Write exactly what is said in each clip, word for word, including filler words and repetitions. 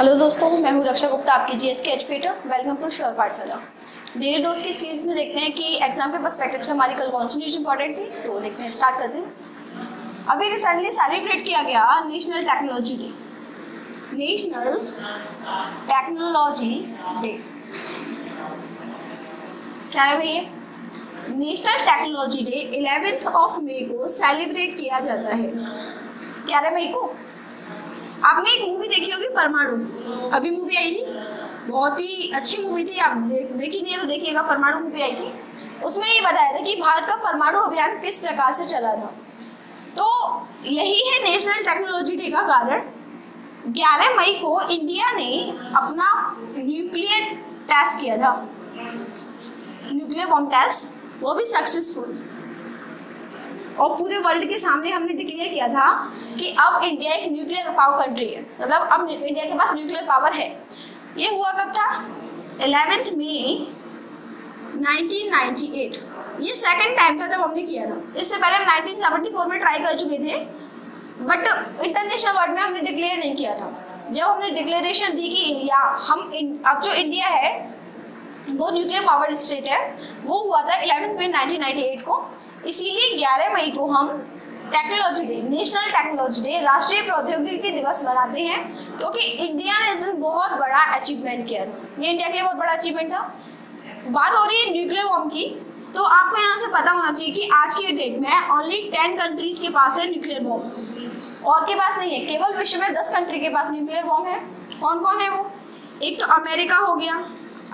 Hello दोस्तों, मैं हूं रक्षा गुप्ता, आपकी जीएस के educator. Welcome to sure Pathshala. Daily dose की सीरीज में देखते हैं कि एग्जाम के पर्सपेक्टिव से हमारी कल कौन सी न्यूज इंपॉर्टेंट थी, तो देखते हैं, स्टार्ट करते हैं। अभी रिसेंटली सेलिब्रेट किया गया national technology day national technology day क्या है भैया? National technology day eleventh of May को सेलिब्रेट किया जाता है। ग्यारह मई को आपने एक मूवी देखी होगी, परमाणु। अभी मूवी आई थी, बहुत ही अच्छी मूवी थी, आप देख देखी नहीं है तो देखिएगा। परमाणु मूवी आई थी, उसमें ये बताया था कि भारत का परमाणु अभियान किस प्रकार से चला था। तो यही है नेशनल टेक्नोलॉजी डे का कारण। ग्यारह मई को इंडिया ने अपना न्यूक्लियर टेस्ट किया था, न्यूक्लियर बॉम्ब टेस्ट, वो भी सक्सेसफुल। और पूरे वर्ल्ड के सामने हमने डिक्लेयर किया था कि अब इंडिया एक न्यूक्लियर पावर कंट्री है, मतलब अब इंडिया के पास न्यूक्लियर पावर है। ये हुआ कब था? ग्यारह मई नाइनटीन नाइंटी एट। ये सेकंड टाइम था जब हमने किया था। इससे पहले हम नाइनटीन सेवेंटी फोर में ट्राई कर चुके थे, बट इंटरनेशनल वर्ल्ड में हमने डिक्लेयर नहीं किया था। जब हमने डिक्लेरेशन दी कि इंडिया हम इन, अब जो इंडिया है वो न्यूक्लियर पावर स्टेट है, वो हुआ था ग्यारह मई नाइनटीन नाइंटी एट को। इसीलिए ग्यारह मई को हम technology day, national technology day, राष्ट्रीय प्रौद्योगिकी दिवस मनाते हैं, क्योंकि इंडिया ने इस दिन बहुत बड़ा अचीवमेंट किया था। ये इंडिया के लिए बहुत बड़ा अचीवमेंट था। बात हो रही है न्यूक्लियर बॉम्ब की, तो आपको यहाँ से पता होना चाहिए कि आज की डेट में ओनली टेन कंट्रीज के पास है न्यूक्लियर बॉम्ब, और के पास नहीं है। केवल विश्व में दस कंट्री के पास न्यूक्लियर बॉम्ब है। कौन कौन है वो? एक तो अमेरिका हो गया,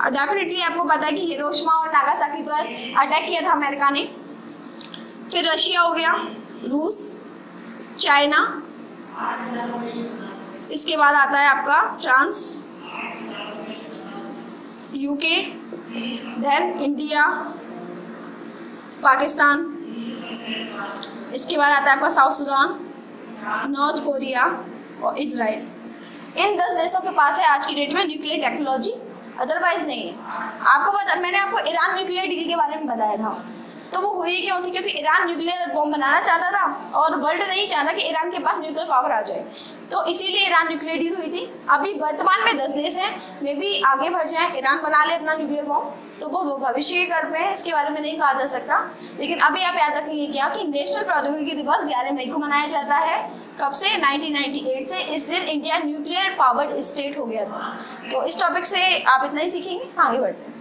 डेफिनेटली आपको पता है कि हिरोशिमा और नागासाकी पर अटैक किया था अमेरिका ने। फिर रशिया हो गया, रूस, चाइना, इसके बाद आता है आपका France, UK, then India, Pakistan, इसके बाद आता है आपका साउथ सूडान, नॉर्थ कोरिया और इजराइल। इन दस देशों के पास है आज की डेट में न्यूक्लियर टेक्नोलॉजी, अदरवाइज नहीं है। आपको पता, मैंने आपको ईरान न्यूक्लियर डील के बारे में बताया था, तो वो हुई क्यों थी? क्योंकि ईरान न्यूक्लियर बॉम्ब बनाना चाहता था और वर्ल्ड नहीं चाहता कि ईरान के पास न्यूक्लियर पावर आ जाए, तो इसीलिए ईरान न्यूक्लियर डील हुई थी। अभी वर्तमान में दस देश हैं, वे भी आगे बढ़ जाएं, ईरान बना ले अपना न्यूक्लियर बॉम्ब, तो वो भविष्य के कर पे है, इसके बारे में नहीं कहा जा सकता। लेकिन अभी आप याद रखेंगे क्या कि नेशनल प्रौद्योगिकी दिवस ग्यारह मई को मनाया जाता है। कब से? नाइनटीन नाइंटी एट से। इस दिन इंडिया न्यूक्लियर पावर्ड स्टेट हो गया था। तो इस टॉपिक से आप इतना ही सीखेंगे, आगे बढ़ते हैं।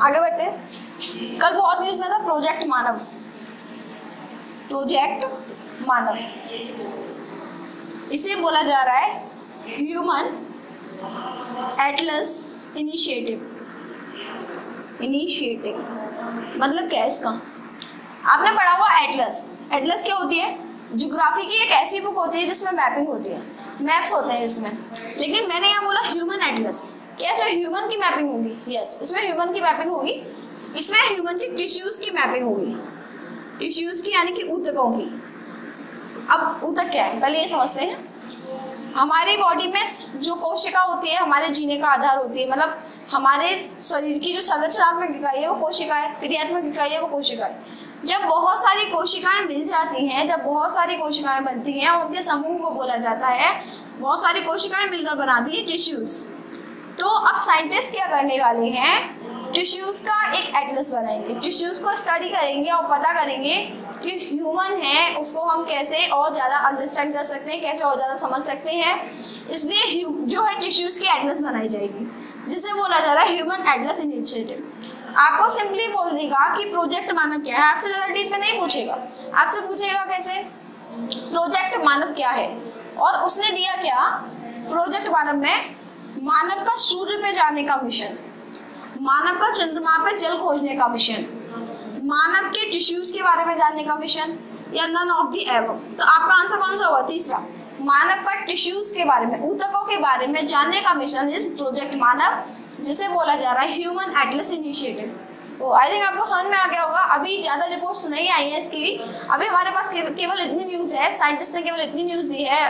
आगे बढ़ते हैं। कल बहुत न्यूज में था प्रोजेक्ट मानव। प्रोजेक्ट मानव इसे बोला जा रहा है ह्यूमन एटलस इनिशिएटिव। इनिशिएटिव मतलब क्या है इसका? आपने पढ़ा हुआ एटलस। एटलस क्या होती है? ज्योग्राफी की एक ऐसी बुक होती है जिसमें मैपिंग होती है, मैप्स होते हैं इसमें। लेकिन मैंने यहाँ बोला ह्यूमन एटलस, क्या इसमें ह्यूमन की मैपिंग होगी? यस, इसमें ह्यूमन की मैपिंग होगी। इसमें ह्यूमन की टिश्यूज की मैपिंग होगी, टिश्यूज की यानी कि ऊतकों की। अब ऊतक क्या है, पहले ये समझते हैं। हमारी बॉडी में जो कोशिका होती है हमारे जीने का आधार होती है, मतलब हमारे शरीर की जो संरचनात्मक इकाई है वो कोशिका है, क्रियात्मक इकाई है वो कोशिका है। जब बहुत सारी कोशिकाएं मिल जाती हैं, जब बहुत सारी कोशिकाएं बनती हैं, उनके समूह को बोला जाता है, बहुत सारी कोशिकाएं मिलकर बनाती है टिश्यूज। तो अब साइंटिस्ट क्या करने वाले हैं? टिश्यूज का एक एटलस बनाएंगे, टिश्यूज को स्टडी करेंगे और पता करेंगे कि ह्यूमन है उसको हम कैसे और ज़्यादा अंडरस्टैंड कर सकते हैं, कैसे और ज़्यादा समझ सकते हैं। इसलिए जो है टिश्यूज़ की एटलस बनाई जाएगी, जिसे बोला जा रहा है ह्यूमन एटलस इनिशिएटिव। आपको सिंपली बोल देगा कि प्रोजेक्ट मानव क्या है, आपसे ज़्यादा डीप में नहीं पूछेगा। आपसे पूछेगा कैसे, प्रोजेक्ट मानव क्या है, और उसने दिया क्या? प्रोजेक्ट मानव में मानव का सूर्य पे जाने का मिशन, मानव का चंद्रमा पे जल खोजने का मिशन, मानव के टिश्यूज के बारे में जानने का मिशन, या नन ऑफ दी एबव। तो आपका आंसर कौन सा होगा? तीसरा, मानव का टिश्यूज के बारे में, ऊतकों के बारे में जानने का मिशन इस प्रोजेक्ट मानव, जिसे बोला जा रहा है ह्यूमन एटलस इनिशिएटिव। तो आई थिंक आपको समझ में आ गया होगा। अभी ज़्यादा रिपोर्ट्स नहीं आई हैं इसकी, अभी हमारे पास केवल इतनी न्यूज़ है, साइंटिस्ट ने केवल इतनी न्यूज़ दी है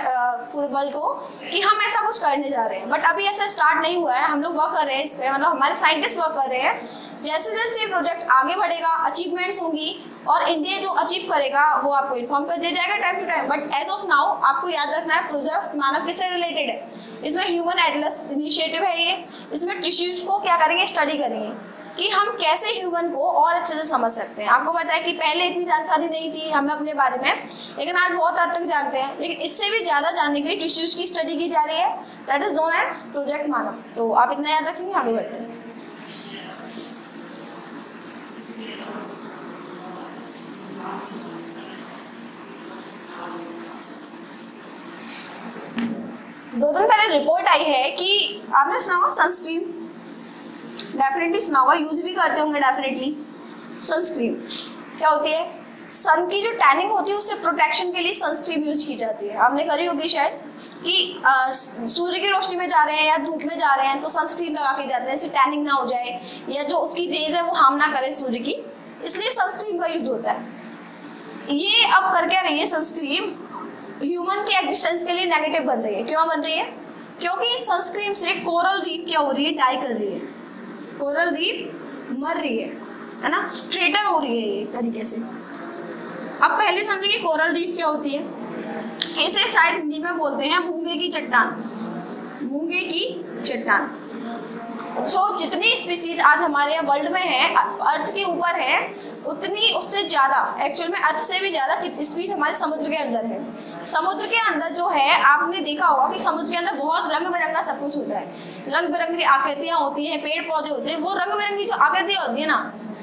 पूर्वल को कि हम ऐसा कुछ करने जा रहे हैं, बट अभी ऐसा स्टार्ट नहीं हुआ है। हम लोग वर्क कर रहे हैं इस पर, मतलब हमारे साइंटिस्ट वर्क कर रहे हैं। जैसे जैसे ये प्रोजेक्ट आगे बढ़ेगा, अचीवमेंट्स होंगी और इंडिया जो अचीव करेगा वो आपको इन्फॉर्म कर दिया जाएगा time to time. But as of now आपको याद रखना है प्रोजेक्ट मानव किससे रिलेटेड है। इसमें ह्यूमन एटलस इनिशिएटिव है ये, इसमें टिश्यूज को क्या करेंगे, स्टडी करेंगे कि हम कैसे ह्यूमन को और अच्छे से समझ सकते हैं। आपको पता है कि पहले इतनी जानकारी नहीं थी हमें अपने बारे में, लेकिन आज बहुत हद तक जानते हैं, लेकिन इससे भी ज़्यादा जानने के लिए टिश्यूज की स्टडी की जा रही है, that is known as project Manav. तो आप इतना याद रखेंगे, आगे बढ़ते हैं। दो दिन पहले रिपोर्ट आई है कि आपने सुना होगा सनस्क्रीन, डेफिनेटली सुना होगा, यूज भी करते होंगे डेफिनेटली। सनस्क्रीन क्या होती है? सन की जो टैनिंग होती है उससे प्रोटेक्शन के लिए सनस्क्रीन यूज की जाती है। आपने करी होगी शायद कि आ, सूर्य की रोशनी में जा रहे हैं या धूप में जा रहे हैं तो सनस्क्रीन लगा के जाते हैं, इससे टैनिंग ना हो जाए या जो उसकी रेज है वो हार्म ना करे सूर्य की, इसलिए सनस्क्रीन का यूज होता है। ये अब कर क्या रही है सनस्क्रीन, ह्यूमन के एग्जिस्टेंस के लिए नेगेटिव बन रही है। क्यों बन रही है? क्योंकि इस सनस्क्रीन से कोरल रीफ क्या हो रही है, डाई कर रही है, कोरल रीफ मर रही है, है ना, ट्रेटर हो रही है ये तरीके से। अब पहले समझिए कोरल रीफ क्या होती है। इसे शायद हिंदी में बोलते हैं मूंगे की चट्टान, मूंगे की चट्टान। सो so, जितनी स्पीसीज आज हमारे यहाँ वर्ल्ड में है, अर्थ के ऊपर है, उतनी उससे ज़्यादा, एक्चुअल में अर्थ से भी ज़्यादा स्पीसीज हमारे समुद्र के अंदर है। समुद्र के अंदर जो है आपने देखा होगा कि समुद्र के अंदर बहुत रंग बिरंगा सब कुछ होता है, रंग बिरंगी आकृतियां होती हैं, पेड़ पौधे होते हैं। वो रंग बिरंगी जो आकृतियां होती है ना,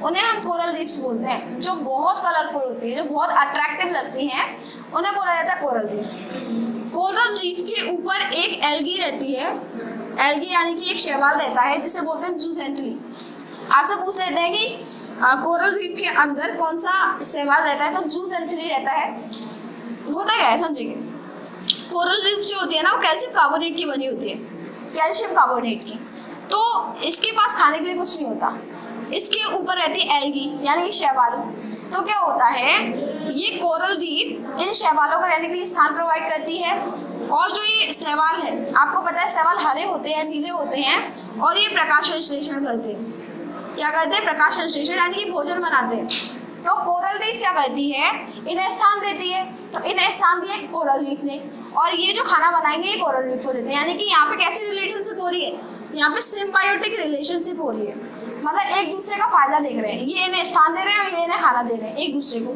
उन्हें हम कोरल रीफ्स बोलते हैं, जो बहुत कलरफुल होती है, जो बहुत अट्रैक्टिव लगती हैं, उन्हें बोला जाता है कोरल रीफ। कोरल रीफ के ऊपर एक एल्गी रहती है, एल्गी यानी कि एक शैवाल रहता है जिसे बोलते हैं जूसेंथली। आपसे पूछ लेते हैं कि कोरल रीफ के अंदर कौन सा शैवाल रहता है, तो जूसेंथली रहता है। होता क्या है समझेंगे, कोरल रीफ जो होती है ना वो कैल्शियम कार्बोनेट की बनी होती है, कैल्शियम कार्बोनेट की। तो इसके पास खाने के लिए कुछ नहीं होता, इसके ऊपर रहती है एल्गी यानी कि शैवाल। तो क्या होता है, ये कोरल रीफ इन शैवालों को रहने के लिए स्थान प्रोवाइड करती है। और जो ये शैवाल है, आपको पता है शैवाल हरे होते हैं, नीले होते हैं, और ये प्रकाश संश्लेषण करते हैं। क्या करते हैं? प्रकाश संश्लेषण, यानी कि भोजन बनाते हैं। तो कोरल रीफ क्या करती है, इन्हें स्थान देती है। तो इन्हें स्थान दिया कोरल रीफ ने, और ये जो खाना बनाएंगे ये कोरल रीफ को देते हैं। यानी कि यहाँ पे कैसी रिलेशनशिप हो रही है, यहाँ पे सिम्बायोटिक रिलेशनशिप हो रही है, मतलब एक दूसरे का फायदा देख रहे हैं। ये इन्हें स्थान दे रहे हैं और ये इन्हें खाना दे रहे हैं एक दूसरे को।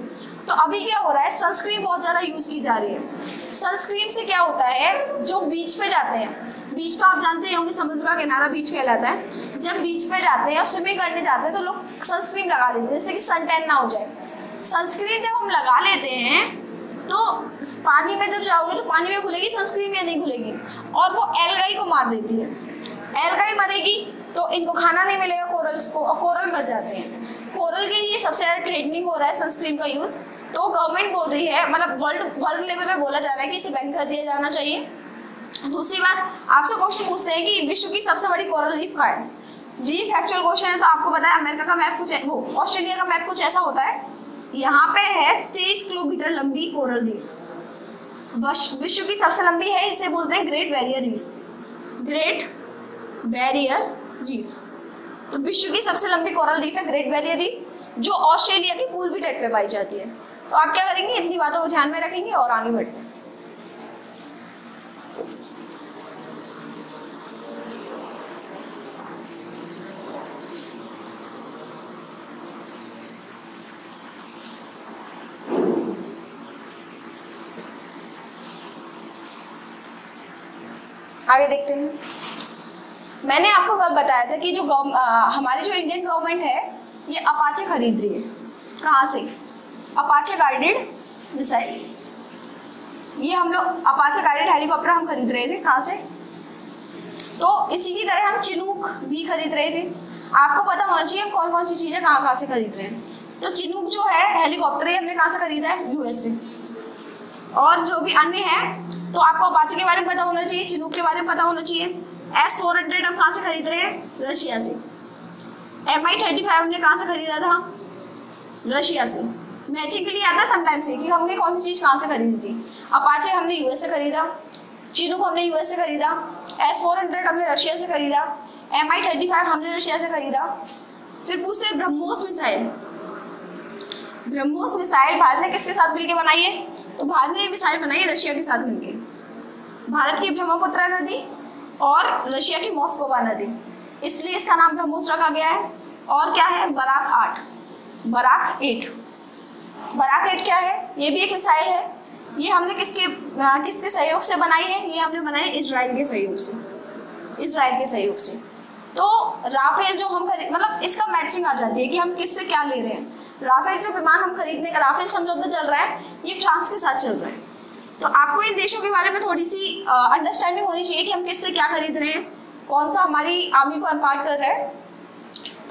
तो अभी क्या हो रहा है, सनस्क्रीन बहुत ज़्यादा यूज की जा रही है। सनस्क्रीन से क्या होता है, जो बीच पे जाते हैं, बीच तो आप जानते ही होंगे, समुद्र का किनारा बीच कहलाता है। जब बीच पे जाते हैं और स्विमिंग करने जाते हैं तो लोग सनस्क्रीन लगा लेते हैं, जैसे कि सन टैन ना हो जाए। सनस्क्रीन जब हम लगा लेते हैं तो पानी में जब जाओगे तो पानी में घुलेगी सनस्क्रीन या नहीं घुलेगी, और वो एल्गाई को मार देती है। एल्गाई मरेगी तो इनको खाना नहीं मिलेगा कोरल्स को, और कोरल मर जाते हैं। कोरल के लिए सबसे ज़्यादा थ्रेटनिंग हो रहा है सनस्क्रीन का यूज़। तो गवर्नमेंट बोल रही है, मतलब वर्ल्ड वर्ल्ड लेवल पे बोला जा रहा है कि इसे बैन कर दिया जाना चाहिए। दूसरी बात, आपसे क्वेश्चन पूछते हैं कि विश्व की सबसे बड़ी कोरल रीफ कहाँ है। रीफ एक्चुअल क्वेश्चन है, तो आपको पता है अमेरिका का मैप कुछ, वो ऑस्ट्रेलिया का मैप कुछ ऐसा होता है, यहाँ पे है तेईस किलोमीटर लंबी कोरल रीफ। विश्व की सबसे लंबी है, इसे बोलते हैं great barrier reef, great barrier reef. तो विश्व की सबसे लंबी कोरल रीफ है ग्रेट बैरियर रीफ, जो ऑस्ट्रेलिया के पूर्वी तट पे पाई जाती है। तो आप क्या करेंगे, इतनी बातों को ध्यान में रखेंगे और आगे बढ़ते हैं। आगे देखते हैं। मैंने आपको कल बताया था कि जो आ, हमारी जो इंडियन गवर्नमेंट है ये अपाचे खरीद रही है। कहाँ से? Apache guided missile. ये हम लोग अपाचे गाइडेड हेलीकॉप्टर हम खरीद रहे थे। कहाँ से? तो इसी की तरह हम चिनूक भी खरीद रहे थे। आपको पता होना चाहिए हम कौन कौन सी चीज़ें कहाँ कहाँ से खरीद रहे हैं। तो चिनूक जो है हेलीकॉप्टर, ये हमने कहाँ से खरीदा है? यूएस से। और जो भी अन्य है, तो आपको अपाचे के बारे में पता होना चाहिए, चिनूक के बारे में पता होना चाहिए। एस फोर हंड्रेड हम कहाँ से खरीद रहे हैं? रशिया से। एम आई थर्टी फाइव हमने कहाँ से खरीदा था? रशिया से। मैचिंग के लिए आता समटाइम से कि हमने कौन सी चीज़ कहाँ से खरीदी थी। अपाचे हमने यूएस से खरीदा, चिनूक हमने यूएस से खरीदा, एस फोर हंड्रेड हमने रशिया से खरीदा, एम आई थर्टी फाइव हमने रशिया से खरीदा। फिर पूछते हैं ब्रह्मोस मिसाइल। ब्रह्मोस मिसाइल भारत ने किसके साथ मिलकर बनाई है? तो भारत ने ये मिसाइल बनाई है रशिया के साथ मिलकर। भारत की ब्रह्मपुत्रा नदी और रशिया की मोस्कोवा नदी, इसलिए इसका नाम ब्रह्मोस रखा गया है। और क्या है? बराक आठ, बराक एट। बराक एट क्या है? ये भी एक मिसाइल है। ये हमने किसके आ, किसके सहयोग से बनाई है? ये हमने बनाई इजराइल के सहयोग से, इजराइल के सहयोग से। तो राफेल जो हम खरीद, मतलब इसका मैचिंग आ जाती है कि हम किससे क्या ले रहे हैं। राफेल जो विमान हम खरीदने का, राफेल समझौता चल रहा है, ये फ्रांस के साथ चल रहा है। तो आपको इन देशों के बारे में थोड़ी सी अंडरस्टैंडिंग होनी चाहिए कि हम किससे क्या खरीद रहे हैं, कौन सा हमारी आर्मी को एम्पावर कर रहा है।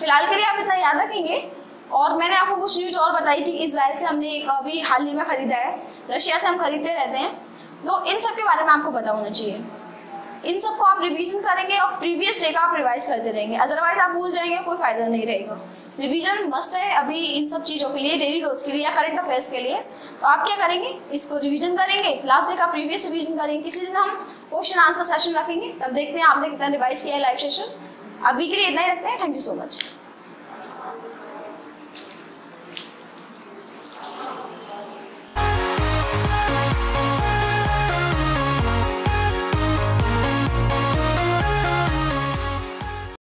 फिलहाल के लिए आप इतना याद रखेंगे। और मैंने आपको कुछ न्यूज और बताई थी, इसराइल से हमने एक अभी हाल ही में खरीदा है, रशिया से हम खरीदते रहते हैं, तो इन सब के बारे में आपको पता होना चाहिए। इन सबको आप रिवीजन करेंगे और प्रीवियस डे का आप रिवाइज करते रहेंगे, अदरवाइज आप भूल जाएंगे, कोई फायदा नहीं रहेगा। रिवीजन मस्ट है अभी इन सब चीज़ों के लिए, डेली डोज के लिए या करंट अफेयर्स के लिए। तो आप क्या करेंगे? इसको रिवीजन करेंगे, लास्ट डे का प्रीवियस रिवीजन करेंगे। किसी दिन हम क्वेश्चन आंसर सेशन रखेंगे, तब देखते हैं आपने कितना रिवाइज किया है लाइव सेशन। अभी के लिए इतना ही रखते हैं। Thank you so much.